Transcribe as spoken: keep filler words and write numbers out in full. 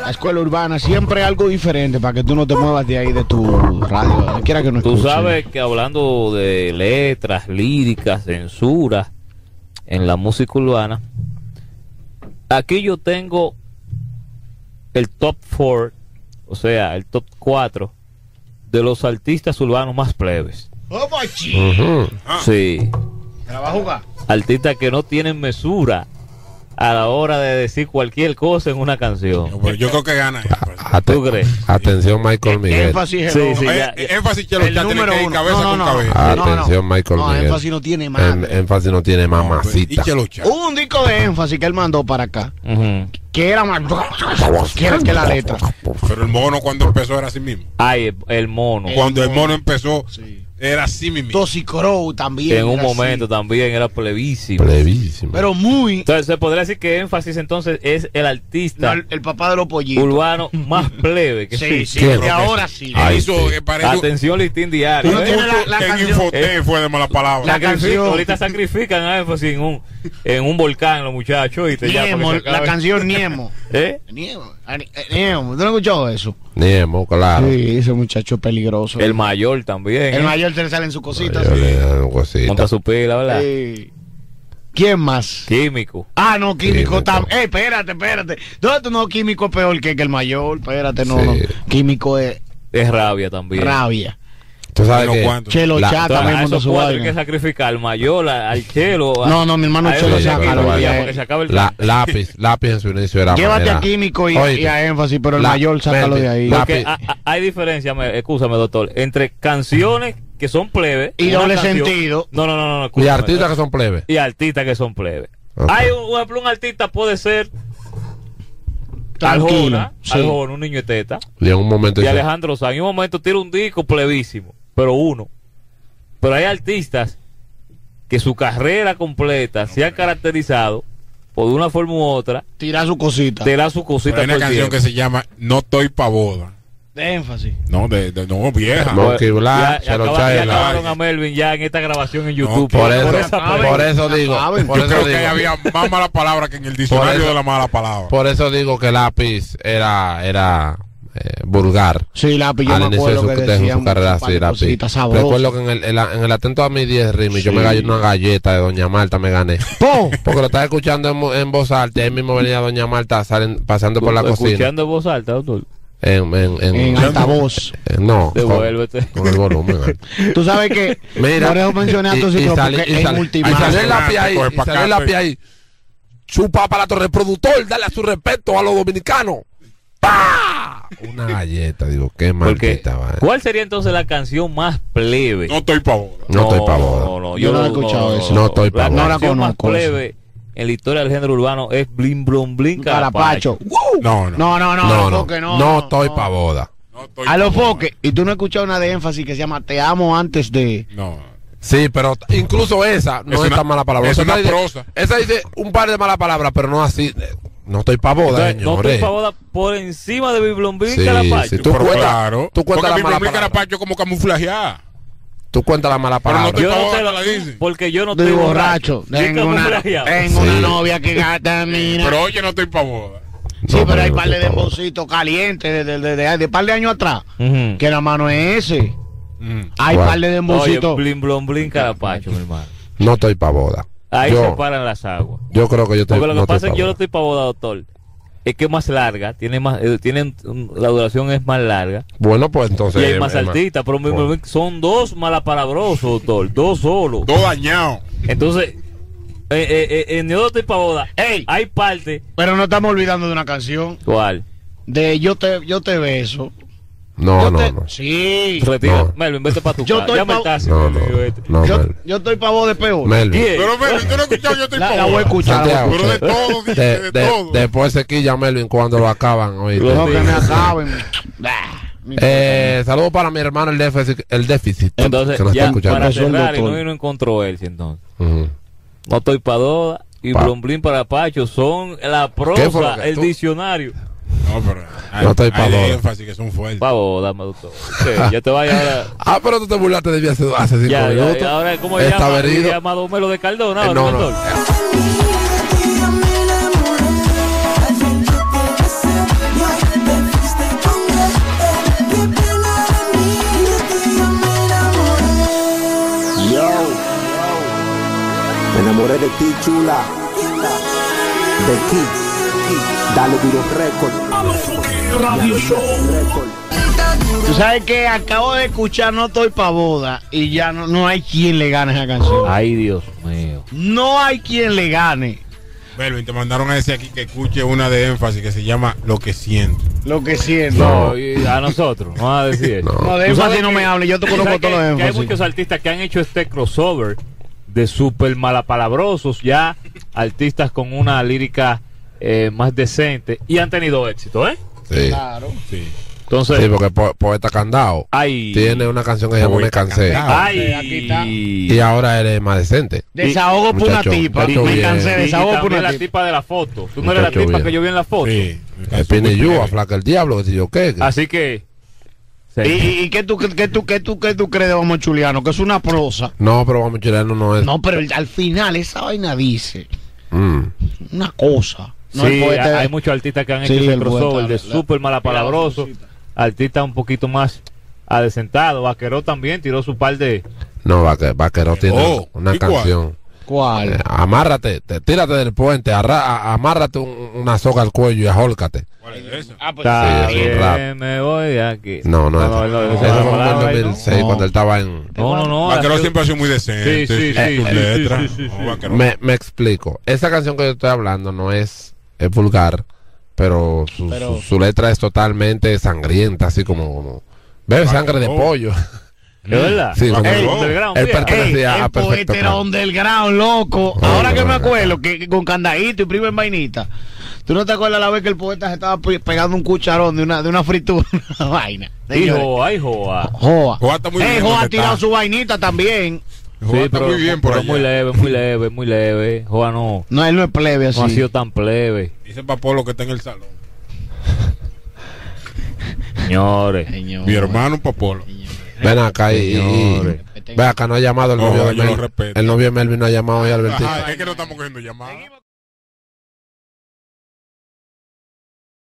La escuela urbana, siempre algo diferente para que tú no te muevas de ahí de tu radio, quiera que no escuches. Tú sabes que hablando de letras, líricas, censura en la música urbana, aquí yo tengo el top four, o sea, el top cuatro de los artistas urbanos más plebes. Oh, uh-huh. ah. Sí. ¿Te la va a jugar? Artistas que no tienen mesura a la hora de decir cualquier cosa en una canción. Yo, yo creo que gana. A, ¿Tú crees? Atención, Michael Miguel. Énfasis, sí, sí, ya, ya. Énfasis que el número uno. Cabeza no, no, con no, cabeza. No, atención, no, Michael no, Miguel. Énfasis no tiene más. Énfasis no tiene más mamacita. Hubo un disco de Énfasis que él mandó para acá. Uh-huh. Que era más que era que la letra. Pero el mono cuando empezó era así mismo. Ay, el mono. El cuando mono. el mono empezó. Sí. Era así mismo. Toxicrow también. En un momento así. También era plebísimo. Plebísimo. Pero muy. Entonces se podría decir que Énfasis entonces es el artista. No, el, el papá de los pollitos. Urbano más plebe. Que sí, sí. Que ahora sí. Ay, hizo, sí. Parece... Atención, listín diario. ¿Eh? La, la en Infoté eh, fue de mala palabra. La canción. Ahorita sacrifican a Énfasis en un, en un volcán, los muchachos. Y te Niemo, ya la canción Niemo. ¿Eh? Niemo. Niemo. ¿Tú no has escuchado eso? Niemo, claro. Sí, ese muchacho peligroso. El mayor también. El eh. mayor. Se le salen sus cositas. No, sí. Cosita. Monta su pila, ¿verdad? Sí. ¿Quién más? Químico. Ah, no, Químico también. Ey, espérate, espérate. No, no, Químico es peor que, que el mayor. Espérate, no, sí. no. Químico es. Es rabia también. Rabia. ¿Tú sabes que Chelo Chá también monta su vaina? Hay que sacrificar al mayor, al Chelo. No, no, mi hermano Chelo Chá. Lápiz, lápiz en su inicio era. Llévate a Químico y a Énfasis, pero el mayor, sácalo de ahí. Porque hay diferencia, escúchame, doctor, entre canciones que son plebes y doble canción, sentido no no no no y artistas que son plebes y artistas que son plebes okay. Hay un, por ejemplo, un artista puede ser Aljona, sí. Aljona, un niño de teta y en un momento y Alejandro Sanz en un momento tiene un disco plebísimo pero uno pero hay artistas que su carrera completa okay. se ha caracterizado por de una forma u otra tirar su cosita tirar su cosita hay una canción tiempo. Que se llama No estoy pa' boda de Énfasis. No, de, de no vieja. No, que Blas, se lo trae a Melvin ya en esta grabación en YouTube. No, por, eso, por, esa, por eso digo. Por yo eso creo digo. Que había más mala palabra que en el diccionario eso, de la mala palabra. Por eso digo que Lápiz era era eh, vulgar. Sí, Lápiz, yo al me acuerdo de su, que de decían su carrera, sí, Lápiz. Recuerdo que en el, en, la, en el atento a mis diez rimes sí. yo me gané una galleta de Doña Marta, me gané. ¡Pum! Porque lo estaba escuchando en, en voz alta. Ahí mismo venía Doña Marta salen, pasando por la cocina. Escuchando en voz alta, doctor. En, en, en, en altavoz eh, no devuélvete con, con el volumen tú sabes que mira no mencioné a tu sitio porque es multimillonario sale la pie ahí chupa aparato reproductor dale a su respeto a los dominicanos ¡pah! Una galleta digo qué maldita va. ¿Cuál sería entonces la canción más plebe? No estoy pa' boda no, no estoy pa' boda no, no, yo no, no he escuchado no, eso no estoy pa' boda la canción más plebe en la historia del género urbano es Blin Blon Blin Carapacho. No, no, no, no, no, no, no, no, no, no estoy no. pa' boda. No estoy a los foques. Y tú no has escuchado una de Énfasis que se llama Te amo antes de. No. Sí, pero incluso esa no es, es una, tan mala palabra. Es una esa, prosa. Dice, esa dice un par de malas palabras, pero no así. No estoy pa' boda, entonces, no estoy pa' boda por encima de Blin Blon Blin sí, Carapacho. Sí, tú cuentas, claro. Tú cuentas Blin Blon Blin Carapacho como camuflajeada. Tú cuentas la mala palabra. Pero no te yo te no la dice. Porque yo no estoy borracho. borracho. Tengo, una, tengo sí. una novia que gata mira. Pero oye, no estoy pa' boda. Sí, no, pero hay no par de depósitos calientes de, de, de, de, de par de años atrás. Uh-huh. Que la mano es ese. Mm. Hay wow. par de depósitos. Blin, blin, blin, Carapacho, mi hermano. No estoy pa' boda. Ahí yo, se paran las aguas. Yo creo que yo estoy pa' boda. Porque lo que no pasa es que yo no estoy pa' boda, doctor. Es que es más larga, tiene más, eh, tiene, la duración es más larga. Bueno, pues entonces. Y hay más artistas, pero bueno. Son dos malapalabrosos, doctor. Dos solos. Dos dañados. Entonces, eh, eh, eh, en Yo no estoy pa' boda. Ey, hay parte. Pero no estamos olvidando de una canción. ¿Cuál? De Yo te, yo te beso. No, yo no, te... no. Sí. Retira. No. Melvin, vete para tu yo casa. Ya pa... me estás. No, no, no, yo, yo estoy pa' voz de peor. Melvin. ¿Qué? Pero Melvin, tú no escuchas, yo estoy la, pa' la voz. La voy a escuchar. Santiago, pero de todo, de, de, de todo. De, después se quilla Melvin cuando lo acaban. Oíste. No, que me acaben. eh, Saludos para mi hermano, el déficit. El déficit entonces, que no ya, está escuchando. Para cerrar, y no vino en controversia, entonces. Uh-huh. No estoy pa' doda y pa. Blon Blin para Pacho. Son la prosa, el tú? diccionario. No, pero hay, no estoy pa' boda. Énfasis que son fuertes. Pa' boda, doctor. Sí, ya te vayas ahora. Ah, pero tú te burlaste de mí hace, hace cinco ya, minutos. Ya, ya. Ahora, ¿cómo se llama? Se llama Domelo de Cardona. Eh, no, no. Chula, de Kiss, dale duro récord. Radio Show. Tú sabes que acabo de escuchar No estoy pa' boda y ya no, no hay quien le gane esa canción. Ay, Dios mío. No hay quien le gane. Melvin, te mandaron a ese aquí que escuche una de énfasis que se llama Lo que siento. Lo que siento. No, y a nosotros, no vas a decir eso. No, de eso así no me hable, yo te conozco todos los énfasis. Hay muchos artistas que han hecho este crossover de súper malapalabrosos, ya artistas con una lírica eh, más decente y han tenido éxito, ¿eh? Sí. Claro. Sí. Entonces, sí, porque po Poeta Candado ay, tiene una canción que se llama Me Cansé. Ay, aquí está. Y ahora eres más decente. Desahogo por una tipa. Y me cansé, desahogo por la tipa de la foto. Tú no eres la tipa que yo vi en la foto. Sí. Pine yo, aflaca el diablo, que si yo qué. Así que. Sí. ¿Y, y qué tú, qué tú, qué tú, qué tú crees de Vamos Chuliano? Que es una prosa. No, pero Vamos Chuliano no es. No, pero al final esa vaina dice mm. una cosa. No sí, poeta, hay muchos artistas que han hecho sí, ese crossover de súper malapalabroso. Artista un poquito más adesentado. Vaqueró también tiró su par de. No, Vaqueró, Vaqueró tiene oh, una canción. ¿Cuál? Eh, amárrate, te, tírate del puente, arra, a, amárrate un, una soga al cuello y ajólcate. ¿Cuál es eso? Ah, pues sí, es un rap. Me voy aquí. No, no, no, no, no, eso no, fue en no, dos mil seis no, cuando él estaba en. No, no, no. Vaqueró siempre ha sido muy decente. Sí, sí, sí. Eh, sí, sí, sí, sí. Me, me explico. Esa canción que yo estoy hablando no es, es vulgar. Pero su, pero su, su letra es totalmente sangrienta, así como, como bebe sangre de pollo. ¿Es verdad? Sí, como ey, el, él pertenecía ey, a Perfecto. Era underground, loco. Oh, ahora que me acuerdo, que, que con Candadito y Primo en vainita. ¿Tú no te acuerdas la vez que el poeta se estaba pegando un cucharón de una, de una fritura? Una vaina. Dijo, ay, Joa. Joa. Joa está muy ey, bien. Joa ha tirado su vainita también. Joa sí, está pero, muy bien por pero allá. Muy leve, muy leve, muy leve. Joa no. No, él no es plebe así. No ha sido tan plebe. Dice Papolo que está en el salón. Señores. Señor, mi hermano Papolo. Señor. Ven acá y, y, y ven acá, no ha llamado el novio. Oh, de Melvin. El novio de Melvin no ha llamado hoy, Albertito. Ajá, es que no estamos cogiendo llamadas.